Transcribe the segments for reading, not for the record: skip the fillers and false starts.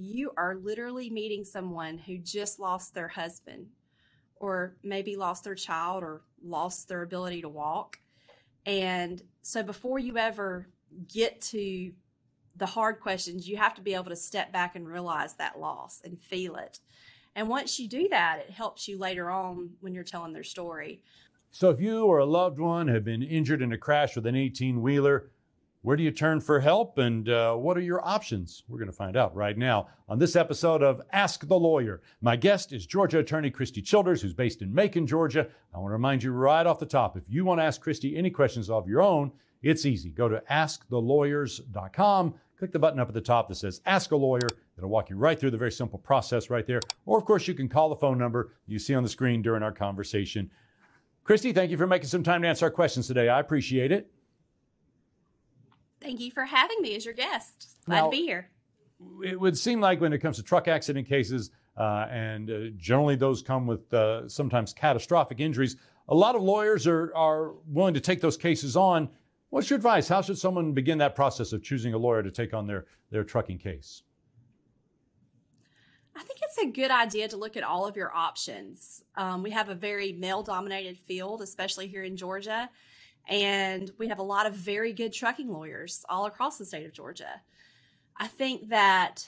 you are literally meeting someone who just lost their husband, or maybe lost their child, or lost their ability to walk. And so before you ever get to the hard questions, you have to be able to step back and realize that loss and feel it. And once you do that, it helps you later on when you're telling their story. So if you or a loved one have been injured in a crash with an 18-wheeler, where do you turn for help, and what are your options? We're going to find out right now on this episode of Ask the Lawyer. My guest is Georgia attorney Christy Childers, who's based in Macon, Georgia. I want to remind you right off the top, if you want to ask Christy any questions of your own, it's easy. Go to askthelawyers.com. Click the button up at the top that says Ask a Lawyer. It'll walk you right through the very simple process right there. Or, of course, you can call the phone number you see on the screen during our conversation. Christy, thank you for making some time to answer our questions today. I appreciate it. Thank you for having me as your guest. Glad to be here. It would seem like when it comes to truck accident cases, generally those come with sometimes catastrophic injuries, a lot of lawyers are willing to take those cases on. What's your advice? How should someone begin that process of choosing a lawyer to take on their trucking case? I think it's a good idea to look at all of your options. We have a very male-dominated field, especially here in Georgia, and we have a lot of very good trucking lawyers all across the state of Georgia. I think that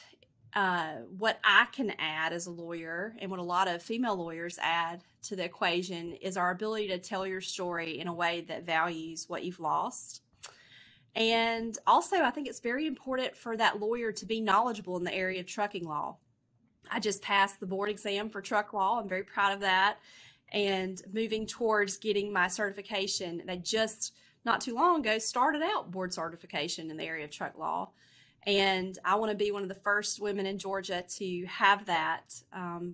what I can add as a lawyer, and what a lot of female lawyers add to the equation, is our ability to tell your story in a way that values what you've lost. And also, I think it's very important for that lawyer to be knowledgeable in the area of trucking law. I just passed the board exam for truck law. I'm very proud of that, and moving towards getting my certification. And I just, not too long ago, started out board certification in the area of truck law. And I want to be one of the first women in Georgia to have that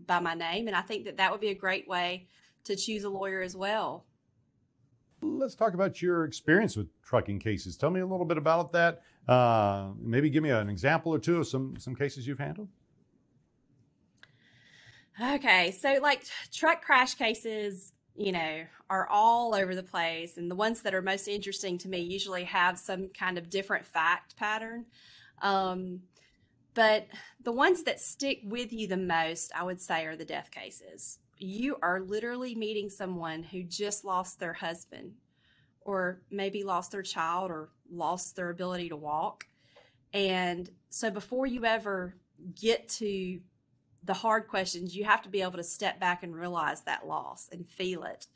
by my name. And I think that that would be a great way to choose a lawyer as well. Let's talk about your experience with trucking cases. Tell me a little bit about that. Maybe give me an example or two of some cases you've handled. Okay, so like truck crash cases, you know, are all over the place. And the ones that are most interesting to me usually have some kind of different fact pattern. But the ones that stick with you the most, I would say, are the death cases. You are literally meeting someone who just lost their husband, or maybe lost their child, or lost their ability to walk. And so before you ever get to the hard questions, you have to be able to step back and realize that loss and feel it.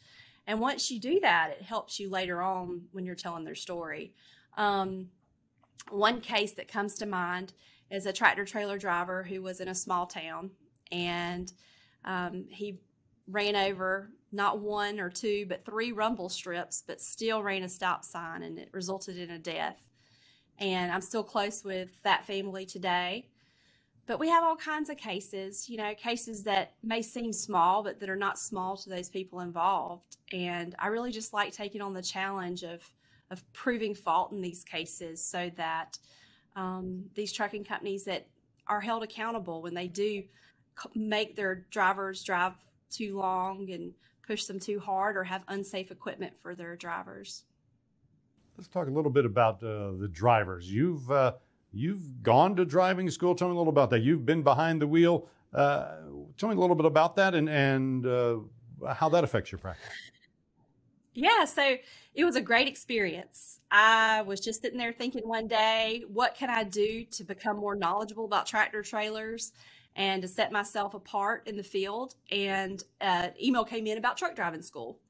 And once you do that, it helps you later on when you're telling their story. One case that comes to mind is a tractor trailer driver who was in a small town, and he ran over not one or two, but three rumble strips, but still ran a stop sign, and it resulted in a death. And I'm still close with that family today. But we have all kinds of cases, you know, cases that may seem small, but that are not small to those people involved. And I really just like taking on the challenge of proving fault in these cases, so that these trucking companies that are held accountable when they do make their drivers drive too long and push them too hard, or have unsafe equipment for their drivers. Let's talk a little bit about the drivers. You've gone to driving school. Tell me a little about that. You've been behind the wheel. Tell me a little bit about that and how that affects your practice. Yeah, so it was a great experience. I was just sitting there thinking one day, what can I do to become more knowledgeable about tractor trailers and to set myself apart in the field? And an email came in about truck driving school.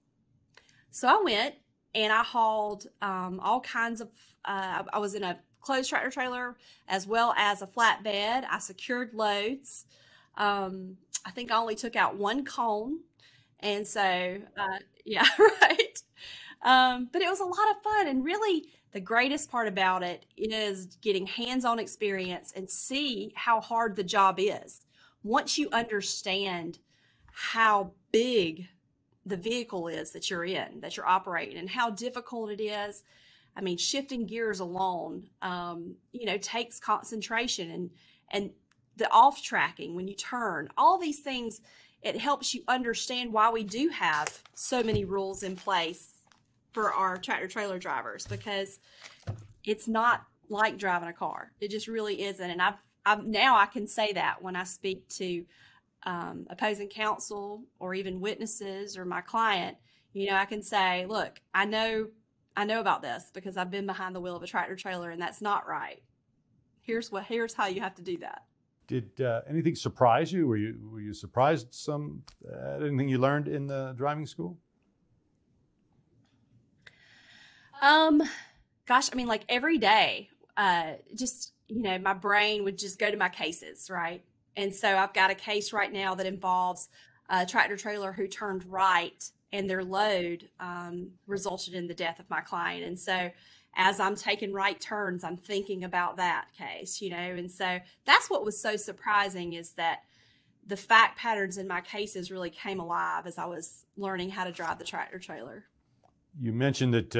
So I went, and I hauled all kinds of, I was in a closed tractor trailer as well as a flatbed. I secured loads. I think I only took out one cone. And so, yeah, right. But it was a lot of fun. And really, the greatest part about it is getting hands-on experience and see how hard the job is. Once you understand how big the vehicle is that you're in, that you're operating, and how difficult it is. I mean, shifting gears alone, you know, takes concentration, and the off-tracking when you turn, all these things. It helps you understand why we do have so many rules in place for our tractor trailer drivers, because it's not like driving a car. It just really isn't. And I've now I can say that when I speak to opposing counsel or even witnesses or my client, you know, I can say, look, I know about this because I've been behind the wheel of a tractor trailer, and that's not right. Here's how you have to do that. Did anything surprise you? Were you surprised at anything you learned in the driving school? Gosh, I mean, like every day, just, you know, my brain would just go to my cases, right? And so I've got a case right now that involves a tractor trailer who turned right and their load resulted in the death of my client. And so as I'm taking right turns, I'm thinking about that case, you know, and so that's what was so surprising, is that the fact patterns in my cases really came alive as I was learning how to drive the tractor trailer. You mentioned that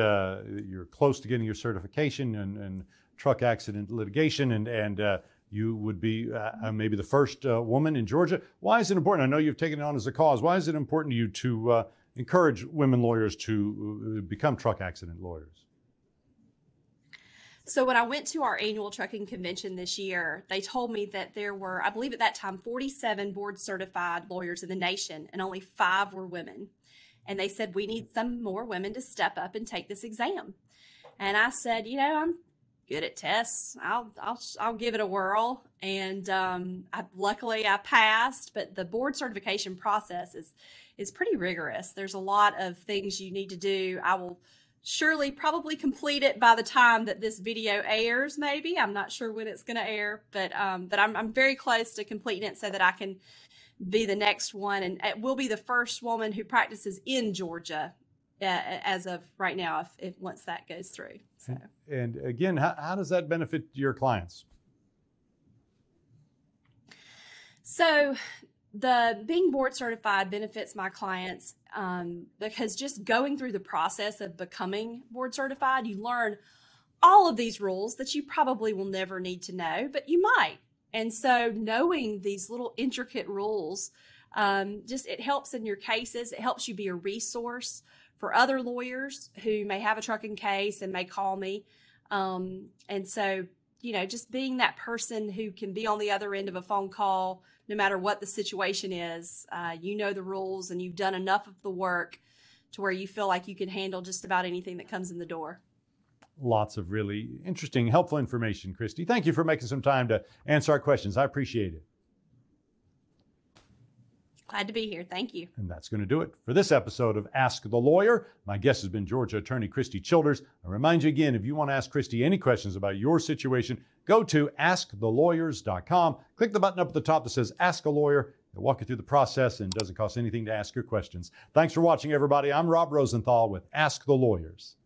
you're close to getting your certification and truck accident litigation, and you would be maybe the first woman in Georgia. Why is it important? I know you've taken it on as a cause. Why is it important to you to encourage women lawyers to become truck accident lawyers? So when I went to our annual trucking convention this year, they told me that there were, I believe at that time, 47 board certified lawyers in the nation, and only 5 were women. And they said, we need some more women to step up and take this exam. And I said, you know, I'm good at tests. I'll give it a whirl. And luckily I passed, but the board certification process is pretty rigorous. There's a lot of things you need to do. I will surely probably complete it by the time that this video airs, maybe. I'm not sure when it's going to air, but I'm very close to completing it so that I can be the next one, and we'll be the first woman who practices in Georgia as of right now, if once that goes through. So. And again, how does that benefit your clients? So the being board certified benefits my clients because just going through the process of becoming board certified, you learn all of these rules that you probably will never need to know, but you might. And so knowing these little intricate rules, just it helps in your cases. It helps you be a resource for other lawyers who may have a trucking case and may call me. And so, you know, just being that person who can be on the other end of a phone call, no matter what the situation is, you know the rules and you've done enough of the work to where you feel like you can handle just about anything that comes in the door. Lots of really interesting, helpful information, Christy. Thank you for making some time to answer our questions. I appreciate it. Glad to be here. Thank you. And that's going to do it for this episode of Ask the Lawyer. My guest has been Georgia attorney Christy Childers. I remind you again, if you want to ask Christy any questions about your situation, go to askthelawyers.com. Click the button up at the top that says Ask a Lawyer. They'll walk you through the process, and it doesn't cost anything to ask your questions. Thanks for watching, everybody. I'm Rob Rosenthal with Ask the Lawyers.